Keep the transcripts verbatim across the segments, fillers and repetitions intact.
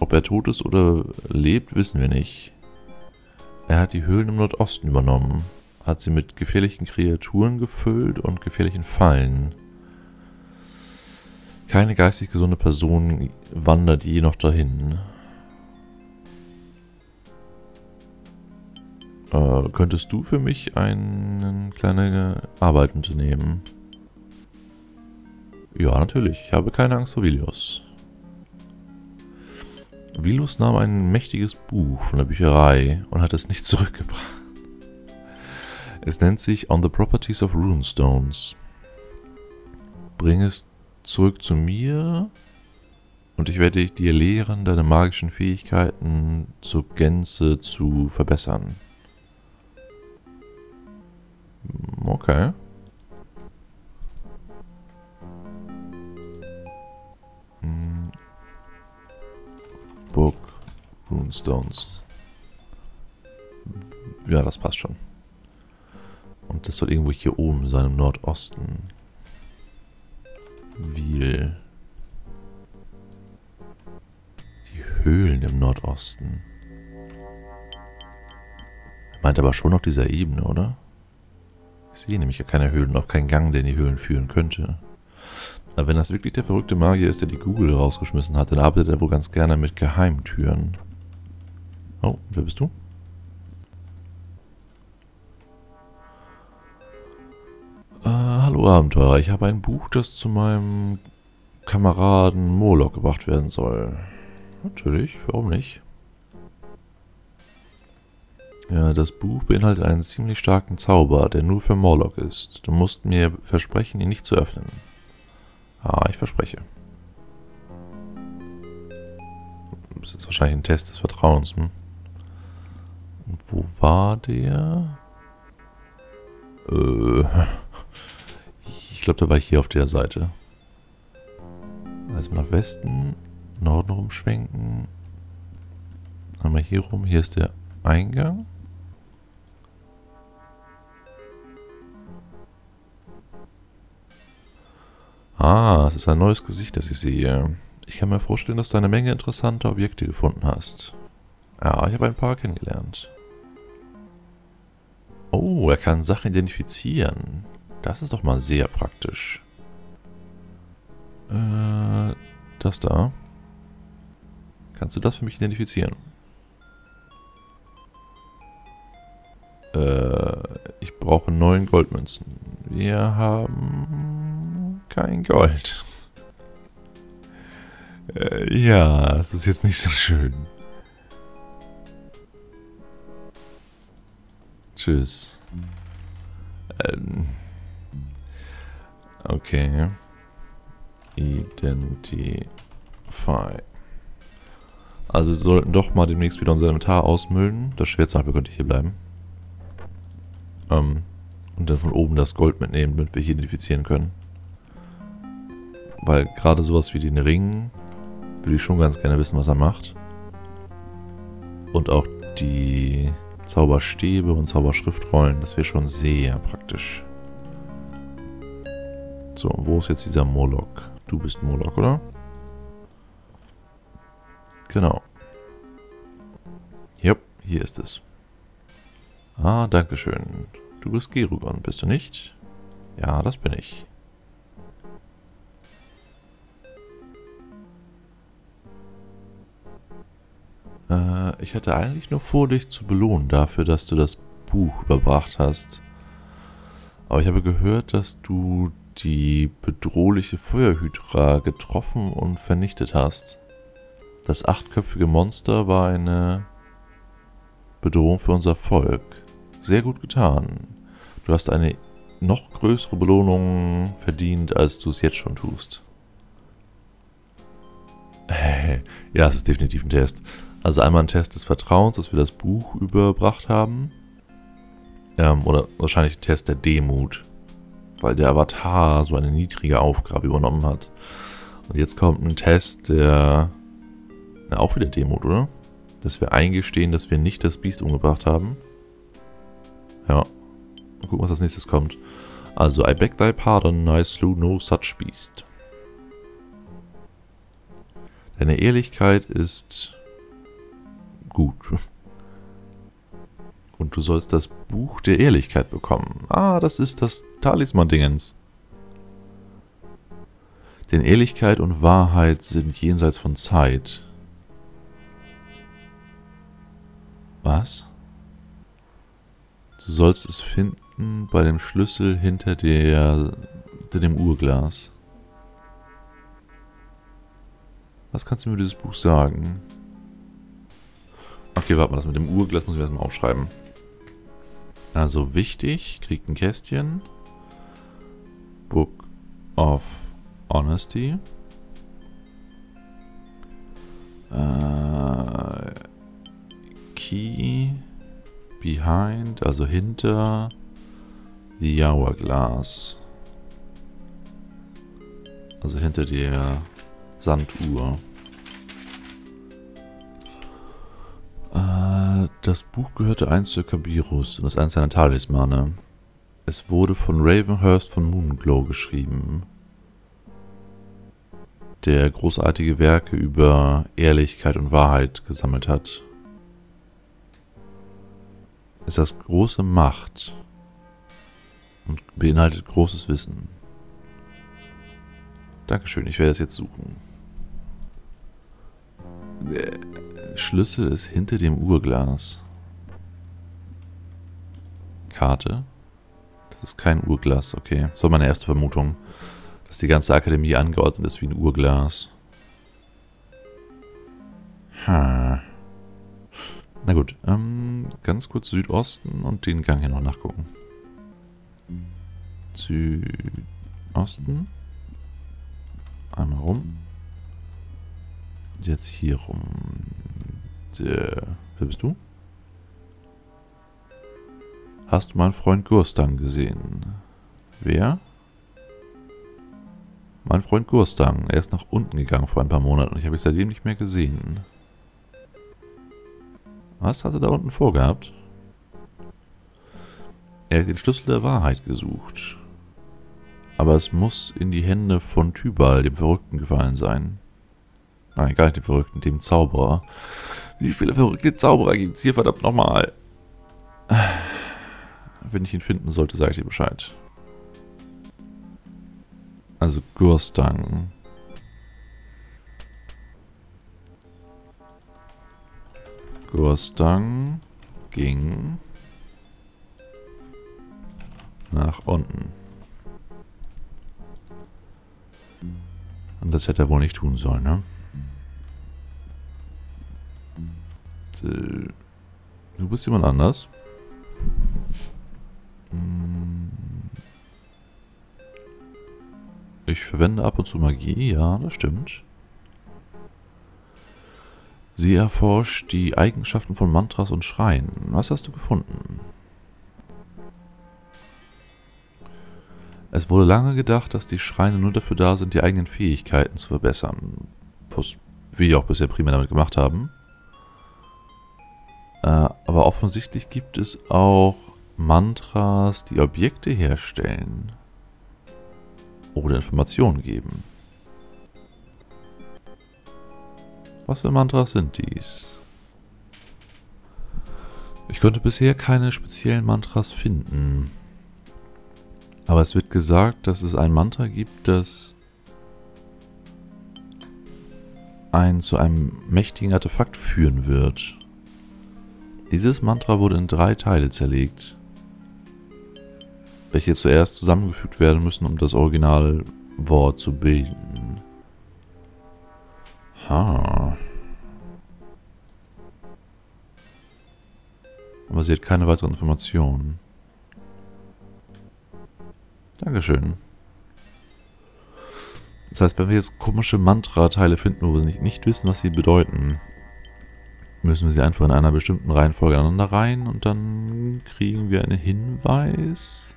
Ob er tot ist oder lebt, wissen wir nicht. Er hat die Höhlen im Nordosten übernommen, hat sie mit gefährlichen Kreaturen gefüllt und gefährlichen Fallen. Keine geistig gesunde Person wandert je noch dahin. Äh, könntest du für mich eine kleine Arbeit unternehmen? Ja, natürlich. Ich habe keine Angst vor Vilios. Vilios nahm ein mächtiges Buch von der Bücherei und hat es nicht zurückgebracht. Es nennt sich On the Properties of Rune Stones. Bring es zurück zu mir und ich werde dir lehren, deine magischen Fähigkeiten zur Gänze zu verbessern. Okay. Book, Runestones. Ja, das passt schon. Und das soll irgendwo hier oben sein, im Nordosten. Vil. Die Höhlen im Nordosten. Er meint aber schon auf dieser Ebene, oder? Ich sehe nämlich ja keine Höhlen, auch keinen Gang, der in die Höhlen führen könnte. Aber wenn das wirklich der verrückte Magier ist, der die Google rausgeschmissen hat, dann arbeitet er wohl ganz gerne mit Geheimtüren. Oh, wer bist du? Äh, hallo Abenteurer, ich habe ein Buch, das zu meinem Kameraden Moloch gebracht werden soll. Natürlich, warum nicht? Ja, das Buch beinhaltet einen ziemlich starken Zauber, der nur für Moloch ist. Du musst mir versprechen, ihn nicht zu öffnen. Ah, ich verspreche. Das ist wahrscheinlich ein Test des Vertrauens. Hm? Und wo war der? Äh, ich glaube, da war ich hier auf der Seite. Also nach Westen, Norden rumschwenken. Einmal hier rum, hier ist der Eingang. Ah, es ist ein neues Gesicht, das ich sehe. Ich kann mir vorstellen, dass du eine Menge interessanter Objekte gefunden hast. Ja, ich habe ein paar kennengelernt. Oh, er kann Sachen identifizieren. Das ist doch mal sehr praktisch. Äh, das da. Kannst du das für mich identifizieren? Äh, ich brauche neun Goldmünzen. Wir haben... kein Gold. Äh, ja, das ist jetzt nicht so schön. Tschüss. Ähm. Okay. Identify. Also wir sollten doch mal demnächst wieder unser Inventar ausmüllen. Das Schwertsalbe könnte hier bleiben. Ähm. Und dann von oben das Gold mitnehmen, damit wir hier identifizieren können. Weil gerade sowas wie den Ring würde ich schon ganz gerne wissen, was er macht. Und auch die Zauberstäbe und Zauberschriftrollen, das wäre schon sehr praktisch. So, wo ist jetzt dieser Moloch? Du bist Moloch, oder? Genau. Jupp, hier ist es. Ah, dankeschön. Du bist Gerugon, bist du nicht? Ja, das bin ich. Ich hatte eigentlich nur vor, dich zu belohnen dafür, dass du das Buch überbracht hast. Aber ich habe gehört, dass du die bedrohliche Feuerhydra getroffen und vernichtet hast. Das achtköpfige Monster war eine Bedrohung für unser Volk. Sehr gut getan. Du hast eine noch größere Belohnung verdient, als du es jetzt schon tust. Ja, es ist definitiv ein Test. Also einmal ein Test des Vertrauens, dass wir das Buch überbracht haben. Ähm, oder wahrscheinlich ein Test der Demut. Weil der Avatar so eine niedrige Aufgabe übernommen hat. Und jetzt kommt ein Test der... Na, auch wieder Demut, oder? Dass wir eingestehen, dass wir nicht das Biest umgebracht haben. Ja. Mal gucken, was als nächstes kommt. Also, I beg thy pardon, I slew no such beast. Deine Ehrlichkeit ist gut. Und du sollst das Buch der Ehrlichkeit bekommen. Ah, das ist das Talisman-Dingens. Denn Ehrlichkeit und Wahrheit sind jenseits von Zeit. Was? Du sollst es finden bei dem Schlüssel hinter der, hinter dem Uhrglas. Was kannst du mir über dieses Buch sagen? Okay, warte mal, das mit dem Uhrglas muss ich erstmal aufschreiben. Also wichtig, kriegt ein Kästchen. Book of Honesty. Äh, key behind, also hinter the hourglass. Also hinter der Sanduhr. Äh, das Buch gehörte einst zu Kabirus und ist eines seiner Talismane. Es wurde von Ravenhurst von Moonglow geschrieben, der großartige Werke über Ehrlichkeit und Wahrheit gesammelt hat. Es hat große Macht und beinhaltet großes Wissen. Dankeschön, ich werde es jetzt suchen. Der Schlüssel ist hinter dem Uhrglas. Karte? Das ist kein Uhrglas, okay. Das war meine erste Vermutung, dass die ganze Akademie angeordnet ist wie ein Uhrglas. Ha. Na gut, ähm, ganz kurz Südosten und den Gang hier noch nachgucken. Südosten. Einmal rum. Und jetzt hier rum. Der, wer bist du? Hast du meinen Freund Gurstang gesehen? Wer? Mein Freund Gurstang, er ist nach unten gegangen vor ein paar Monaten und ich habe ihn seitdem nicht mehr gesehen. Was hat er da unten vorgehabt? Er hat den Schlüssel der Wahrheit gesucht. Aber es muss in die Hände von Tybal, dem Verrückten, gefallen sein. Nein, gar nicht dem Verrückten, dem Zauberer. Wie viele verrückte Zauberer gibt es hier, verdammt nochmal? Wenn ich ihn finden sollte, sage ich dir Bescheid. Also Gurstang. Gurstang ging nach unten. Und das hätte er wohl nicht tun sollen, ne? Du bist jemand anders. Ich verwende ab und zu Magie, ja, das stimmt. Sie erforscht die Eigenschaften von Mantras und Schreien. Was hast du gefunden? Es wurde lange gedacht, dass die Schreine nur dafür da sind, die eigenen Fähigkeiten zu verbessern. Was wir auch bisher primär damit gemacht haben. Äh, aber offensichtlich gibt es auch Mantras, die Objekte herstellen oder Informationen geben. Was für Mantras sind dies? Ich konnte bisher keine speziellen Mantras finden. Aber es wird gesagt, dass es ein Mantra gibt, das einen zu einem mächtigen Artefakt führen wird. Dieses Mantra wurde in drei Teile zerlegt, welche zuerst zusammengefügt werden müssen, um das Originalwort zu bilden. Ha. Aber sie hat keine weiteren Informationen. Dankeschön. Das heißt, wenn wir jetzt komische Mantra-Teile finden, wo wir nicht, nicht wissen, was sie bedeuten, müssen wir sie einfach in einer bestimmten Reihenfolge aneinander rein und dann kriegen wir einen Hinweis.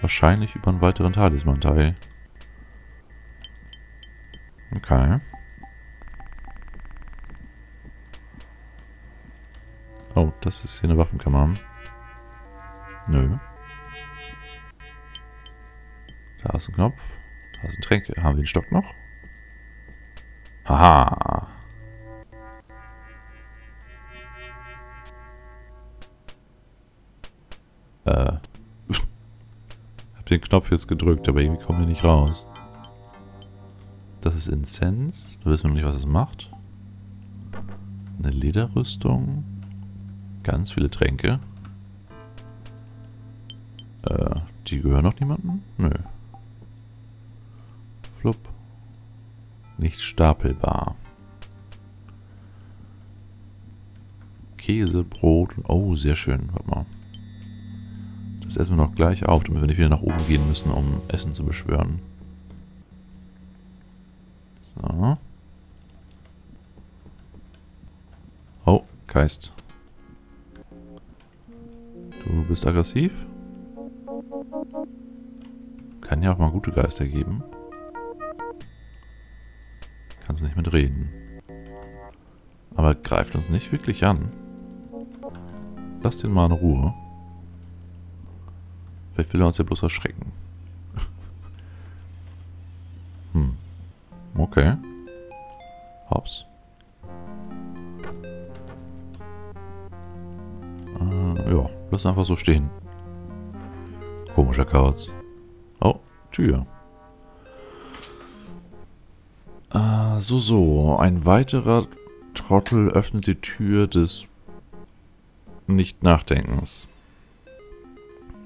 Wahrscheinlich über einen weiteren Talisman-Teil. Okay. Oh, das ist hier eine Waffenkammer. Nö. Da ist ein Knopf. Da ist ein Tränke. Haben wir den Stock noch? Haha. habe den Knopf jetzt gedrückt, aber irgendwie kommen wir nicht raus. Das ist Incense. Da wissen wir noch nicht, was es macht. Eine Lederrüstung. Ganz viele Tränke. Äh, die gehören noch niemandem? Nö. Flupp. Nicht stapelbar. Käse, Brot. Oh, sehr schön. Warte mal. Das essen wir noch gleich auf, damit wir nicht wieder nach oben gehen müssen, um Essen zu beschwören. So. Oh, Geist. Du bist aggressiv? Kann ja auch mal gute Geister geben. Kannst nicht mit reden. Aber greift uns nicht wirklich an. Lass den mal in Ruhe. Vielleicht will er uns ja bloß erschrecken. Hm. Okay. Hops. Äh, ja, lass einfach so stehen. Komischer Kauz. Oh, Tür. Äh, so, so. Ein weiterer Trottel öffnet die Tür des Nicht-Nachdenkens.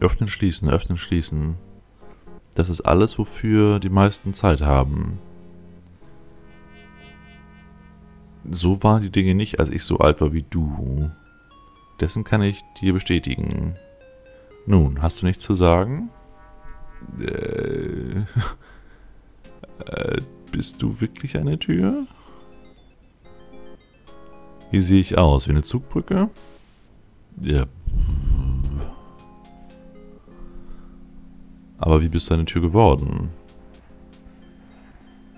Öffnen, schließen, öffnen, schließen. Das ist alles, wofür die meisten Zeit haben. So waren die Dinge nicht, als ich so alt war wie du. Dessen kann ich dir bestätigen. Nun, hast du nichts zu sagen? Äh, äh, bist du wirklich eine Tür? Wie sehe ich aus? Wie eine Zugbrücke? Ja. Aber wie bist du eine Tür geworden?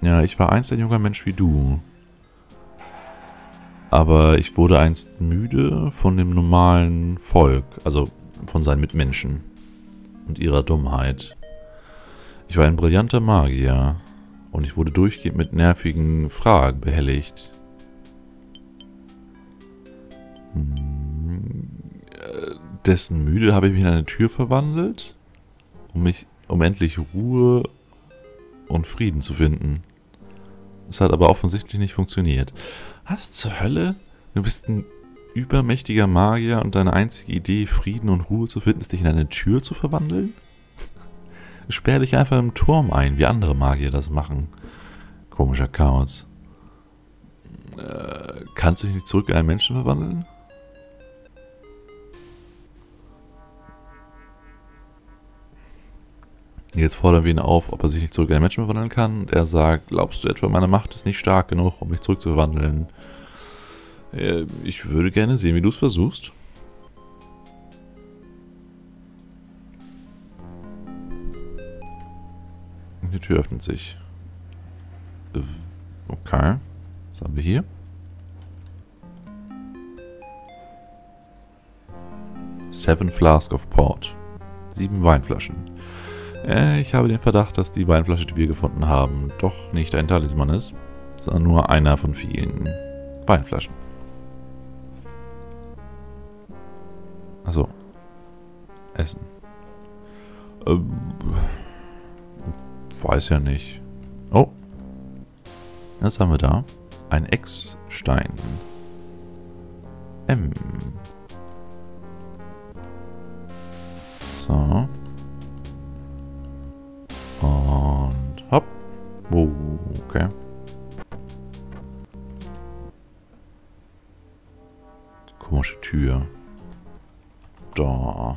Ja, ich war einst ein junger Mensch wie du. Aber ich wurde einst müde von dem normalen Volk, also von seinen Mitmenschen und ihrer Dummheit. Ich war ein brillanter Magier und ich wurde durchgehend mit nervigen Fragen behelligt. Hm, dessen müde habe ich mich in eine Tür verwandelt, um mich um endlich Ruhe und Frieden zu finden. Es hat aber offensichtlich nicht funktioniert. Was zur Hölle? Du bist ein übermächtiger Magier und deine einzige Idee, Frieden und Ruhe zu finden, ist dich in eine Tür zu verwandeln? Sperr dich einfach im Turm ein, wie andere Magier das machen. Komischer Chaos. Äh, kannst du dich nicht zurück in einen Menschen verwandeln? Jetzt fordern wir ihn auf, ob er sich nicht zurück in einen Menschen verwandeln kann. Und er sagt, glaubst du etwa, meine Macht ist nicht stark genug, um mich zurückzuverwandeln? Äh, ich würde gerne sehen, wie du es versuchst. Die Tür öffnet sich. Okay. Was haben wir hier? Seven Flask of Port. Sieben Weinflaschen. Ich habe den Verdacht, dass die Weinflasche, die wir gefunden haben, doch nicht ein Talisman ist, sondern nur einer von vielen Weinflaschen. Achso. Essen. Ähm, weiß ja nicht. Oh. Was haben wir da? Ein Ex-Stein. M. So. Und hopp. Oh, okay. Komische Tür. Da.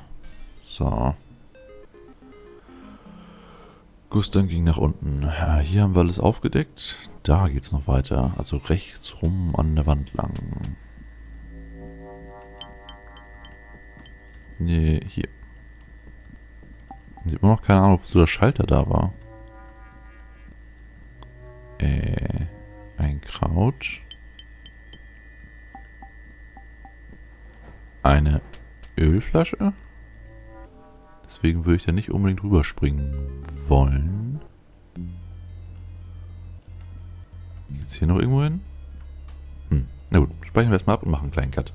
So. Gurstang ging nach unten. Hier haben wir alles aufgedeckt. Da geht's noch weiter. Also rechts rum an der Wand lang. Nee, hier. Ich habe immer noch keine Ahnung, wozu der Schalter da war. Äh, ein Kraut. Eine Ölflasche? Deswegen würde ich da nicht unbedingt rüberspringen wollen. Geht's hier noch irgendwo hin? Hm, na gut, speichern wir erstmal ab und machen einen kleinen Cut.